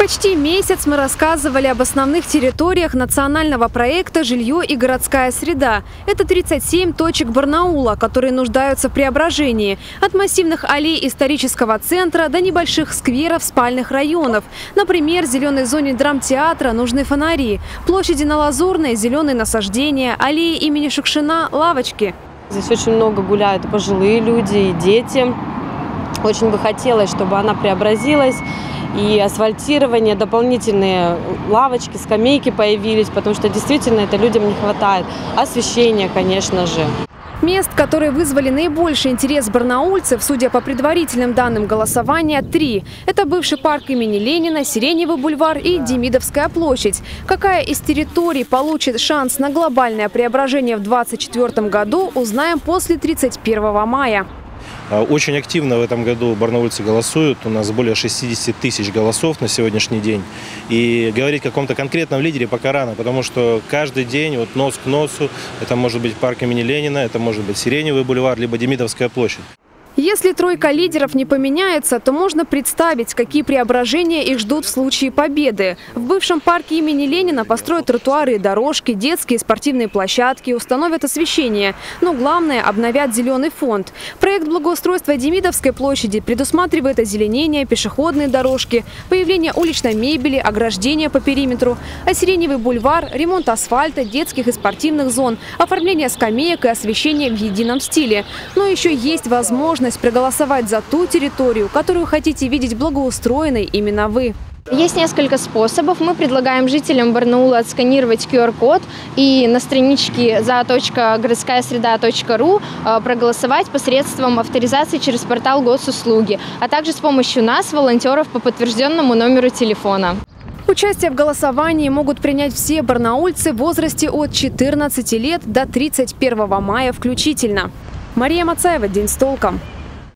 Почти месяц мы рассказывали об основных территориях национального проекта «Жилье и городская среда». Это 37 точек Барнаула, которые нуждаются в преображении. От массивных аллей исторического центра до небольших скверов спальных районов. Например, зеленой зоне драмтеатра нужны фонари, площади на Лазурной – зеленые насаждения, аллеи имени Шукшина – лавочки. Здесь очень много гуляют пожилые люди и дети. Очень бы хотелось, чтобы она преобразилась. И асфальтирование, дополнительные лавочки, скамейки появились, потому что действительно это людям не хватает. Освещение, конечно же. Мест, которые вызвали наибольший интерес барнаульцев, судя по предварительным данным голосования, 3. Это бывший парк имени Ленина, Сиреневый бульвар и Демидовская площадь. Какая из территорий получит шанс на глобальное преображение в 2024 году, узнаем после 31 мая. Очень активно в этом году барнаульцы голосуют. У нас более 60 тысяч голосов на сегодняшний день. И говорить о каком-то конкретном лидере пока рано, потому что каждый день вот нос к носу. Это может быть парк имени Ленина, это может быть Сиреневый бульвар, либо Демидовская площадь. Если тройка лидеров не поменяется, то можно представить, какие преображения их ждут в случае победы. В бывшем парке имени Ленина построят тротуары и дорожки, детские и спортивные площадки, установят освещение. Но главное – обновят зеленый фонд. Проект благоустройства Демидовской площади предусматривает озеленение, пешеходные дорожки, появление уличной мебели, ограждения по периметру, а Сиреневый бульвар – ремонт асфальта, детских и спортивных зон, оформление скамеек и освещение в едином стиле. Но еще есть возможность проголосовать за ту территорию, которую хотите видеть благоустроенной именно вы. Есть несколько способов. Мы предлагаем жителям Барнаула отсканировать QR-код и на страничке za.городскаясреда.ру проголосовать посредством авторизации через портал госуслуги, а также с помощью нас, волонтеров, по подтвержденному номеру телефона. Участие в голосовании могут принять все барнаульцы в возрасте от 14 лет до 31 мая включительно. Мария Мацаева, «День с толком».